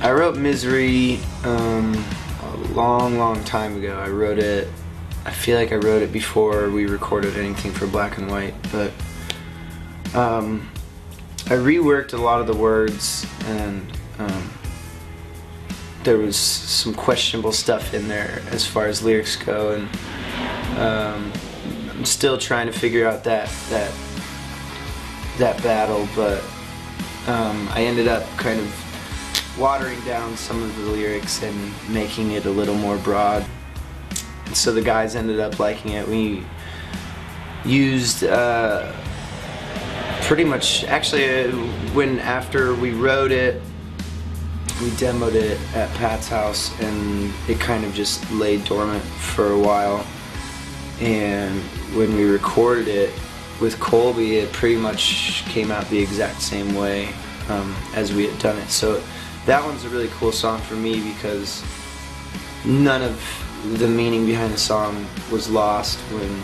I wrote Misery a long time ago. I wrote it, I feel like I wrote it before we recorded anything for Black and White, but I reworked a lot of the words, and there was some questionable stuff in there as far as lyrics go, and I'm still trying to figure out that battle, but I ended up kind of watering down some of the lyrics and making it a little more broad. And so the guys ended up liking it. We used pretty much, actually, after we wrote it, we demoed it at Pat's house, and it kind of just lay dormant for a while. And when we recorded it with Colby, it pretty much came out the exact same way as we had done it. So that one's a really cool song for me because none of the meaning behind the song was lost when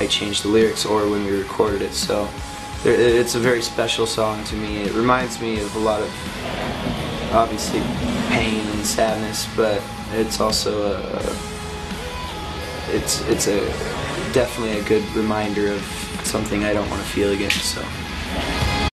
I changed the lyrics or when we recorded it. So it's a very special song to me. It reminds me of a lot of, obviously, pain and sadness, but it's also it's definitely a good reminder of something I don't want to feel again, so.